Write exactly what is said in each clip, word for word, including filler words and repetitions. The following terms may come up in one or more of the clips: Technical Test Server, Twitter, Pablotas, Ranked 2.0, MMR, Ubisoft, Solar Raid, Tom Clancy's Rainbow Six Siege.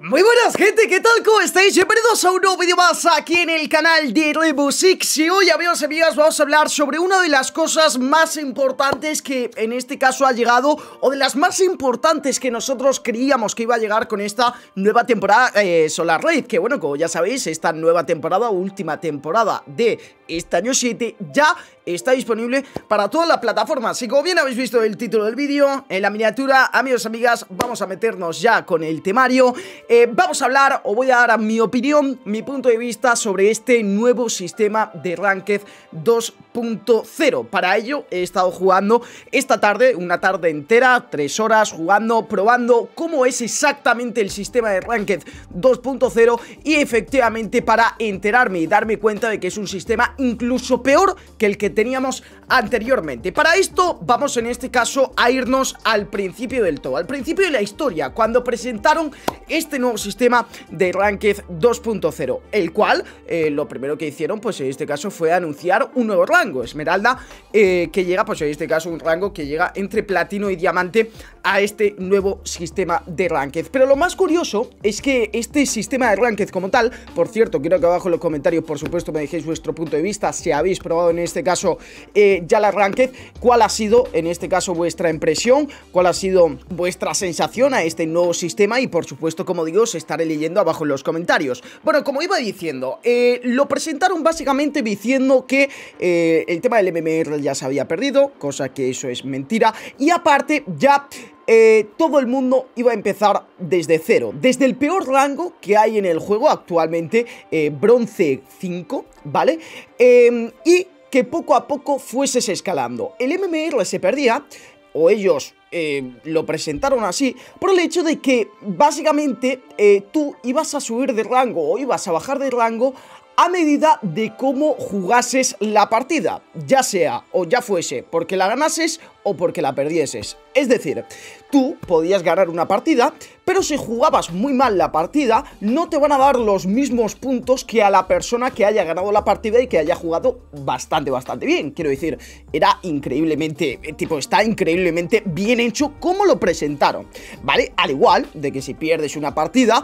Muy buenas gente, ¿qué tal? ¿Cómo estáis? Bienvenidos a un nuevo vídeo más aquí en el canal de Rainbow Six. Y hoy, amigos y amigas, vamos a hablar sobre una de las cosas más importantes que en este caso ha llegado, o de las más importantes que nosotros creíamos que iba a llegar con esta nueva temporada eh, Solar Raid. Que bueno, como ya sabéis, esta nueva temporada, última temporada de este año siete, ya está disponible para todas las plataformas. Y como bien habéis visto el título del vídeo, en la miniatura, amigos y amigas, vamos a meternos ya con el temario. Eh, vamos a hablar, o voy a dar a mi opinión, mi punto de vista sobre este nuevo sistema de Ranked dos punto cero. Para ello he estado jugando esta tarde, una tarde entera, tres horas jugando, probando cómo es exactamente el sistema de Ranked dos punto cero, y efectivamente para enterarme y darme cuenta de que es un sistema incluso peor que el que teníamos anteriormente. Para esto vamos en este caso a irnos al principio del todo, al principio de la historia, cuando presentaron este nuevo sistema de Ranked dos punto cero, el cual eh, lo primero que hicieron, pues en este caso, fue anunciar un nuevo rango, Esmeralda, eh, que llega, pues en este caso un rango que llega entre Platino y Diamante a este nuevo sistema de Ranked. Pero lo más curioso es que este sistema de Ranked como tal, por cierto, quiero que abajo en los comentarios, por supuesto, me dejéis vuestro punto de vista, si habéis probado en este caso eh, ya la Ranked, cuál ha sido en este caso vuestra impresión, cuál ha sido vuestra sensación a este nuevo sistema, y por supuesto, como digo, os estaré leyendo abajo en los comentarios. Bueno, como iba diciendo, eh, lo presentaron básicamente diciendo que eh, el tema del M M R ya se había perdido, cosa que eso es mentira, y aparte ya... Eh, todo el mundo iba a empezar desde cero, desde el peor rango que hay en el juego actualmente, eh, bronce cinco, ¿vale? Eh, y que poco a poco fueses escalando. El M M R se perdía, o ellos eh, lo presentaron así, por el hecho de que básicamente eh, tú ibas a subir de rango o ibas a bajar de rango a medida de cómo jugases la partida, ya sea o ya fuese porque la ganases o porque la perdieses. Es decir, tú podías ganar una partida, pero si jugabas muy mal la partida, no te van a dar los mismos puntos que a la persona que haya ganado la partida y que haya jugado bastante, bastante bien. Quiero decir, era increíblemente, tipo, está increíblemente bien hecho como lo presentaron, ¿vale? Al igual de que si pierdes una partida,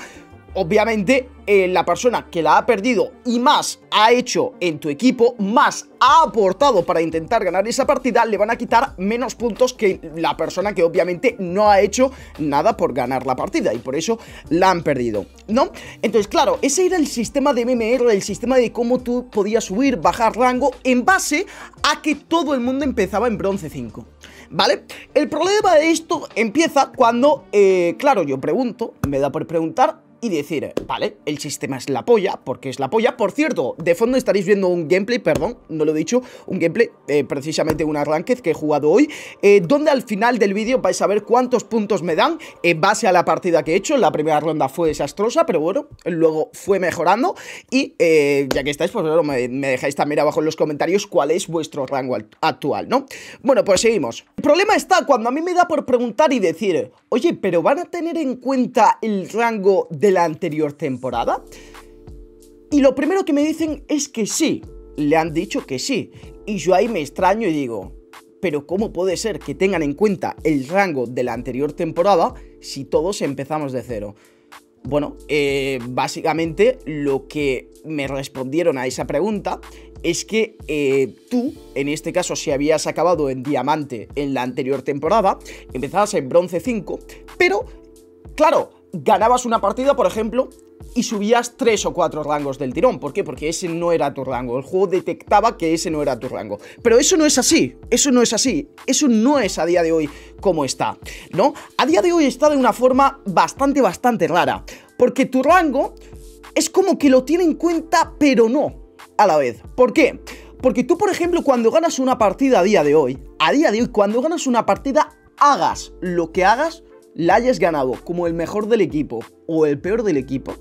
obviamente, eh, la persona que la ha perdido y más ha hecho en tu equipo, más ha aportado para intentar ganar esa partida, le van a quitar menos puntos que la persona que obviamente no ha hecho nada por ganar la partida y por eso la han perdido, ¿no? Entonces, claro, ese era el sistema de M M R, el sistema de cómo tú podías subir, bajar rango en base a que todo el mundo empezaba en bronce cinco. ¿Vale? El problema de esto empieza cuando, eh, claro, yo pregunto, me da por preguntar y decir, vale, el sistema es la polla, porque es la polla. Por cierto, de fondo estaréis viendo un gameplay, perdón, no lo he dicho, un gameplay, eh, precisamente una Ranked que he jugado hoy, eh, donde al final del vídeo vais a ver cuántos puntos me dan en base a la partida que he hecho. La primera ronda fue desastrosa, pero bueno, luego fue mejorando. Y eh, ya que estáis, pues bueno, me, me dejáis también abajo en los comentarios cuál es vuestro rango actual, ¿no? Bueno, pues seguimos. El problema está cuando a mí me da por preguntar y decir, oye, pero ¿van a tener en cuenta el rango del la anterior temporada? Y lo primero que me dicen es que sí, le han dicho que sí, y yo ahí me extraño y digo, pero ¿cómo puede ser que tengan en cuenta el rango de la anterior temporada si todos empezamos de cero? Bueno, eh, básicamente lo que me respondieron a esa pregunta es que eh, tú, en este caso, si habías acabado en diamante en la anterior temporada, empezabas en bronce cinco, pero, claro, ganabas una partida, por ejemplo, y subías tres o cuatro rangos del tirón. ¿Por qué? Porque ese no era tu rango. El juego detectaba que ese no era tu rango. Pero eso no es así. Eso no es así. Eso no es a día de hoy como está, ¿no? A día de hoy está de una forma bastante, bastante rara. Porque tu rango es como que lo tiene en cuenta, pero no a la vez. ¿Por qué? Porque tú, por ejemplo, cuando ganas una partida a día de hoy, a día de hoy, cuando ganas una partida, hagas lo que hagas, la hayas ganado como el mejor del equipo o el peor del equipo,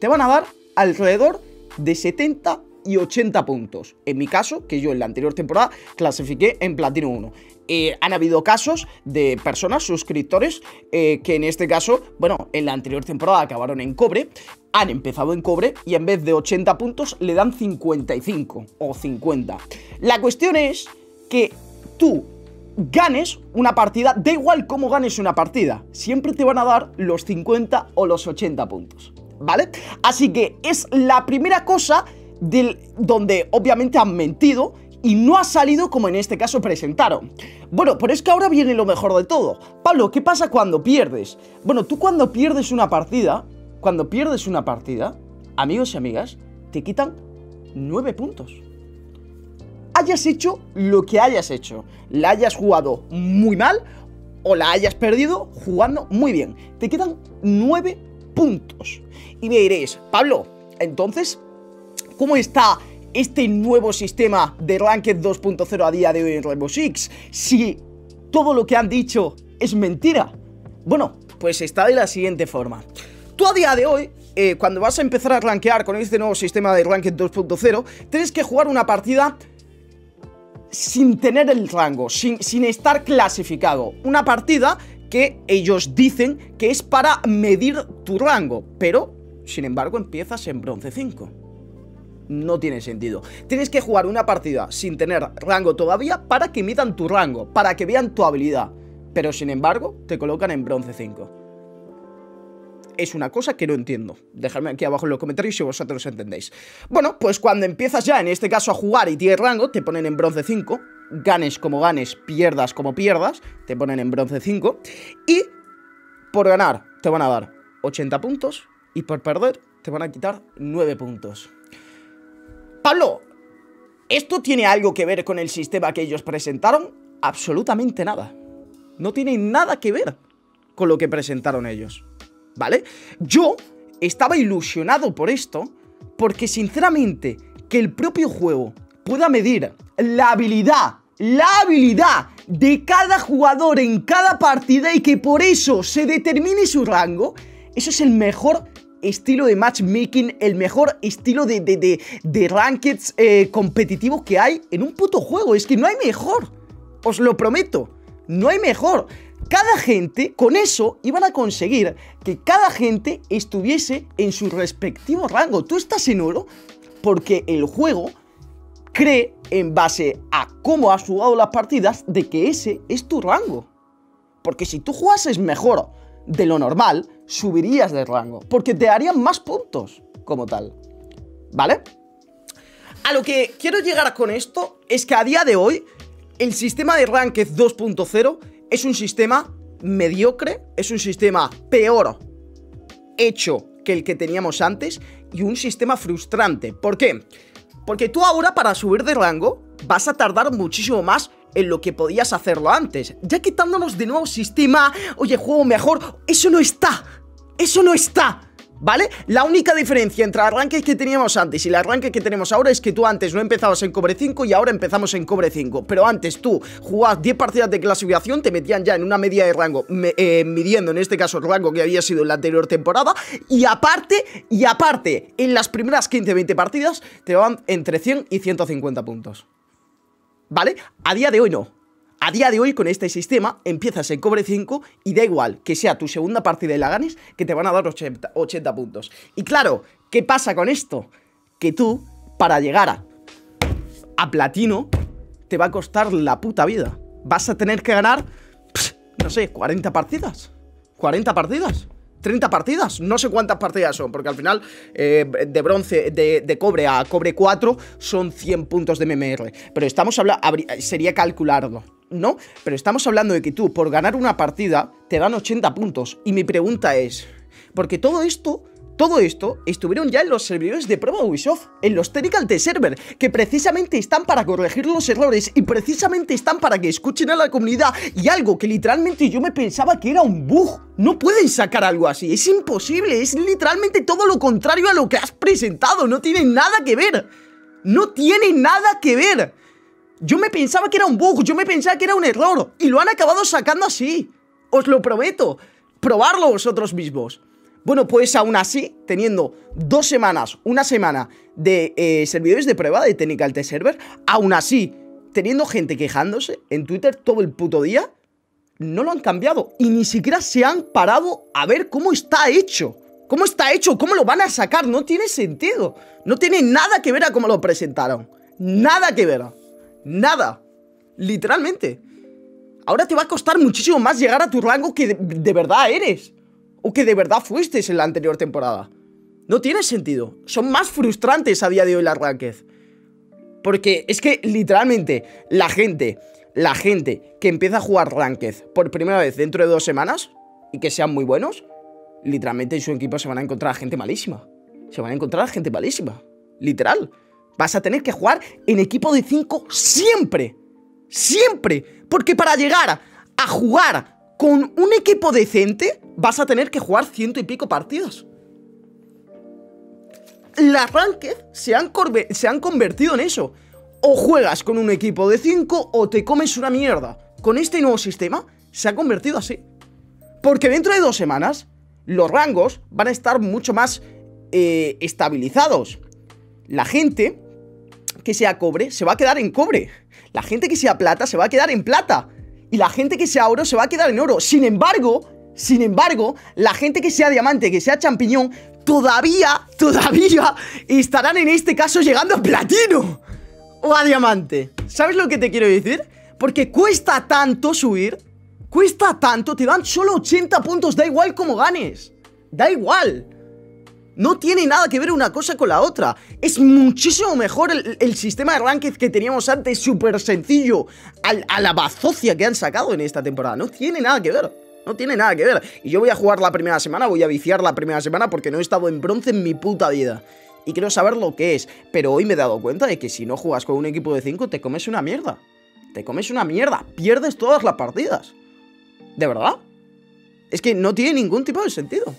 te van a dar alrededor de setenta y ochenta puntos. En mi caso, que yo en la anterior temporada clasifiqué en Platino uno. Eh, han habido casos de personas, suscriptores, eh, que en este caso, bueno, en la anterior temporada acabaron en cobre, han empezado en cobre y en vez de ochenta puntos le dan cincuenta y cinco o cincuenta. La cuestión es que tú ganes una partida, da igual cómo ganes una partida, siempre te van a dar los cincuenta o los ochenta puntos, ¿vale? Así que es la primera cosa del, donde obviamente han mentido y no ha salido como en este caso presentaron. Bueno, pero es que ahora viene lo mejor de todo. Pablo, ¿qué pasa cuando pierdes? Bueno, tú cuando pierdes una partida, cuando pierdes una partida, amigos y amigas, te quitan nueve puntos. Hayas hecho lo que hayas hecho, la hayas jugado muy mal o la hayas perdido jugando muy bien, te quedan nueve puntos. Y me diréis, Pablo, entonces, ¿cómo está este nuevo sistema de Ranked dos punto cero a día de hoy en Rainbow Six? Si todo lo que han dicho es mentira. Bueno, pues está de la siguiente forma. Tú a día de hoy, eh, cuando vas a empezar a rankear con este nuevo sistema de Ranked dos punto cero, tienes que jugar una partida sin tener el rango, sin, sin estar clasificado. Una partida que ellos dicen que es para medir tu rango, pero, sin embargo, empiezas en bronce cinco. No tiene sentido. Tienes que jugar una partida sin tener rango todavía para que midan tu rango, para que vean tu habilidad, pero, sin embargo, te colocan en bronce cinco. Es una cosa que no entiendo. Dejadme aquí abajo en los comentarios si vosotros entendéis. Bueno, pues cuando empiezas ya, en este caso, a jugar y tienes rango, te ponen en bronce cinco. Ganes como ganes, pierdas como pierdas, te ponen en bronce cinco. Y por ganar te van a dar ochenta puntos y por perder te van a quitar nueve puntos. Pablo, ¿esto tiene algo que ver con el sistema que ellos presentaron? Absolutamente nada. No tiene nada que ver con lo que presentaron ellos, ¿vale? Yo estaba ilusionado por esto, porque sinceramente, que el propio juego pueda medir la habilidad, la habilidad de cada jugador en cada partida y que por eso se determine su rango, eso es el mejor estilo de matchmaking, el mejor estilo de, de, de, de rankings eh, competitivos que hay en un puto juego. Es que no hay mejor, os lo prometo, no hay mejor. Cada gente, con eso, iban a conseguir que cada gente estuviese en su respectivo rango. Tú estás en oro porque el juego cree, en base a cómo has jugado las partidas, de que ese es tu rango. Porque si tú jugases mejor de lo normal, subirías de rango, porque te darían más puntos como tal, ¿vale? A lo que quiero llegar con esto es que a día de hoy el sistema de Ranked dos punto cero es un sistema mediocre, es un sistema peor hecho que el que teníamos antes y un sistema frustrante. ¿Por qué? Porque tú ahora, para subir de rango, vas a tardar muchísimo más en lo que podías hacerlo antes. Ya quitándonos de nuevo sistema, oye, juego mejor, eso no está, eso no está, ¿vale? La única diferencia entre el arranque que teníamos antes y el arranque que tenemos ahora es que tú antes no empezabas en cobre cinco y ahora empezamos en cobre cinco. Pero antes tú jugabas diez partidas de clasificación, te metían ya en una media de rango, me, eh, midiendo en este caso el rango que había sido en la anterior temporada. Y aparte, y aparte, en las primeras quince a veinte partidas te van entre cien y ciento cincuenta puntos, ¿vale? A día de hoy no. A día de hoy, con este sistema, empiezas en cobre cinco y da igual que sea tu segunda partida y la ganes, que te van a dar ochenta, ochenta puntos. Y claro, ¿qué pasa con esto? Que tú, para llegar a, a platino, te va a costar la puta vida. Vas a tener que ganar, no sé, cuarenta partidas. cuarenta partidas. treinta partidas, no sé cuántas partidas son, porque al final eh, de bronce, de, de cobre a cobre cuatro son cien puntos de M M R, pero estamos hablando, sería calcularlo, ¿no? Pero estamos hablando de que tú, por ganar una partida, te dan ochenta puntos, y mi pregunta es, porque todo esto, todo esto estuvieron ya en los servidores de prueba de Ubisoft, en los Technical Test Server, que precisamente están para corregir los errores y precisamente están para que escuchen a la comunidad, y algo que literalmente yo me pensaba que era un bug. No pueden sacar algo así, es imposible, es literalmente todo lo contrario a lo que has presentado, no tiene nada que ver, no tiene nada que ver. Yo me pensaba que era un bug, yo me pensaba que era un error, y lo han acabado sacando así, os lo prometo, probadlo vosotros mismos. Bueno, pues aún así, teniendo dos semanas, una semana de eh, servidores de prueba de Technical Test Server, aún así, teniendo gente quejándose en Twitter todo el puto día, no lo han cambiado y ni siquiera se han parado a ver cómo está hecho. ¿Cómo está hecho? ¿Cómo lo van a sacar? No tiene sentido. No tiene nada que ver a cómo lo presentaron. Nada que ver. Nada. Literalmente. Ahora te va a costar muchísimo más llegar a tu rango que de, de verdad eres, o que de verdad fuiste en la anterior temporada. No tiene sentido. Son más frustrantes a día de hoy las ranked. Porque es que literalmente la gente, la gente que empieza a jugar ranked por primera vez dentro de dos semanas y que sean muy buenos, literalmente en su equipo se van a encontrar gente malísima. Se van a encontrar gente malísima. Literal. Vas a tener que jugar en equipo de cinco siempre. Siempre. Porque para llegar a jugar con un equipo decente vas a tener que jugar ciento y pico partidas. Las ranked se han, se han convertido en eso. O juegas con un equipo de cinco o te comes una mierda. Con este nuevo sistema se ha convertido así. Porque dentro de dos semanas los rangos van a estar mucho más eh, estabilizados. La gente que sea cobre se va a quedar en cobre. La gente que sea plata se va a quedar en plata. Y la gente que sea oro se va a quedar en oro. Sin embargo, sin embargo, la gente que sea diamante, que sea champiñón, todavía, todavía estarán en este caso llegando a platino o a diamante. ¿Sabes lo que te quiero decir? Porque cuesta tanto subir, cuesta tanto, te dan solo ochenta puntos, da igual cómo ganes. Da igual. No tiene nada que ver una cosa con la otra. Es muchísimo mejor el, el sistema de ranked que teníamos antes, súper sencillo, al, a la bazocia que han sacado en esta temporada. No tiene nada que ver. No tiene nada que ver. Y yo voy a jugar la primera semana, voy a viciar la primera semana porque no he estado en bronce en mi puta vida. Y quiero saber lo que es. Pero hoy me he dado cuenta de que si no juegas con un equipo de cinco te comes una mierda. Te comes una mierda. Pierdes todas las partidas. ¿De verdad? Es que no tiene ningún tipo de sentido.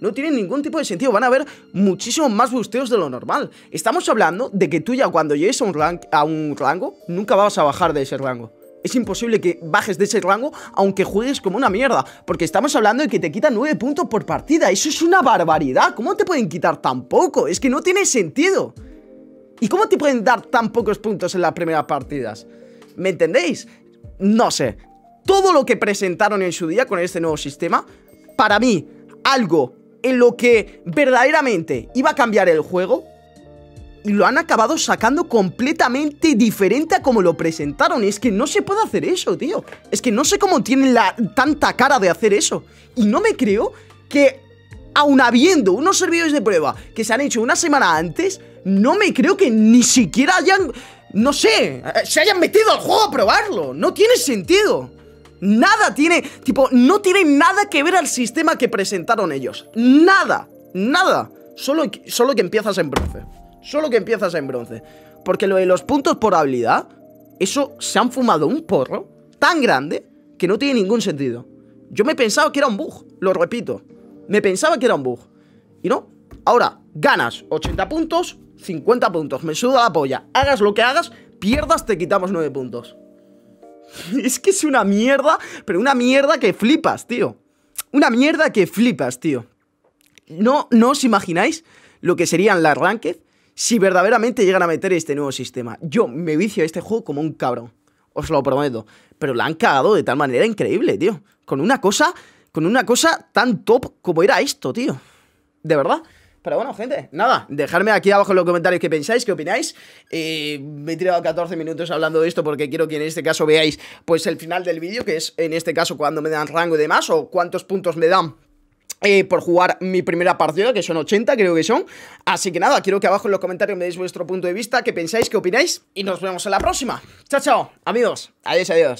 No tiene ningún tipo de sentido. Van a haber muchísimos más busteos de lo normal. Estamos hablando de que tú ya cuando llegues a un, rank, a un rango nunca vas a bajar de ese rango. Es imposible que bajes de ese rango aunque juegues como una mierda. Porque estamos hablando de que te quitan nueve puntos por partida. Eso es una barbaridad. ¿Cómo te pueden quitar tan poco? Es que no tiene sentido. ¿Y cómo te pueden dar tan pocos puntos en las primeras partidas? ¿Me entendéis? No sé. Todo lo que presentaron en su día con este nuevo sistema, para mí, algo en lo que verdaderamente iba a cambiar el juego, y lo han acabado sacando completamente diferente a como lo presentaron. Es que no se puede hacer eso, tío. Es que no sé cómo tienen la, tanta cara de hacer eso. Y no me creo que, aun habiendo unos servidores de prueba que se han hecho una semana antes, no me creo que ni siquiera hayan, no sé, se hayan metido al juego a probarlo. No tiene sentido. Nada tiene, tipo, no tiene nada que ver al sistema que presentaron ellos. Nada, nada. Solo, solo que empiezas en bronce. Solo que empiezas en bronce. Porque lo de los puntos por habilidad, eso se han fumado un porro tan grande que no tiene ningún sentido. Yo me pensaba que era un bug, lo repito. Me pensaba que era un bug. Y no. Ahora, ganas ochenta puntos, cincuenta puntos. Me suda la polla. Hagas lo que hagas, pierdas, te quitamos nueve puntos. Es que es una mierda, pero una mierda que flipas, tío. Una mierda que flipas, tío. No, no os imagináis lo que serían las ranked si verdaderamente llegan a meter este nuevo sistema. Yo me vicio a este juego como un cabrón, os lo prometo. Pero la han cagado de tal manera increíble, tío. Con una cosa, con una cosa tan top como era esto, tío. De verdad. Pero bueno, gente, nada, dejadme aquí abajo en los comentarios qué pensáis, qué opináis. eh, Me he tirado catorce minutos hablando de esto porque quiero que en este caso veáis pues el final del vídeo, que es en este caso cuando me dan rango y demás, o cuántos puntos me dan Eh, por jugar mi primera partida, que son ochenta, creo que son. Así que nada, quiero que abajo en los comentarios me deis vuestro punto de vista, qué pensáis, qué opináis, y nos vemos en la próxima. Chao, chao, amigos. Adiós, adiós.